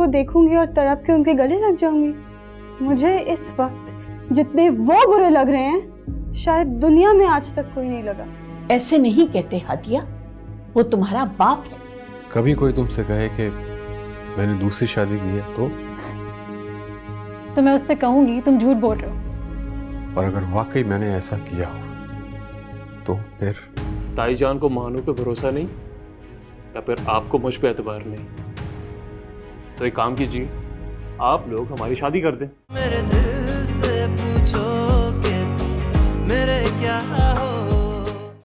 को देखूंगी और तड़प के उनके गले लग जाऊंगी। मुझे इस वक्त जितने वो बुरे लग रहे हैं शायद दुनिया में आज तक कोई नहीं लगा। ऐसे नहीं कहते हादिया, वो तुम्हारा बाप है। कभी कोई तुमसे कहे कि मैंने दूसरी शादी की है तो मैं उससे कहूंगी तुम झूठ बोल रहे हो। और अगर वाकई मैंने ऐसा किया हो तो फिर ताई जान को मानो पे भरोसा नहीं या फिर आपको मुझ पे एतबार नहीं, तो एक काम कीजिए, आप लोग हमारी शादी कर दें। मेरे दिल से पूछो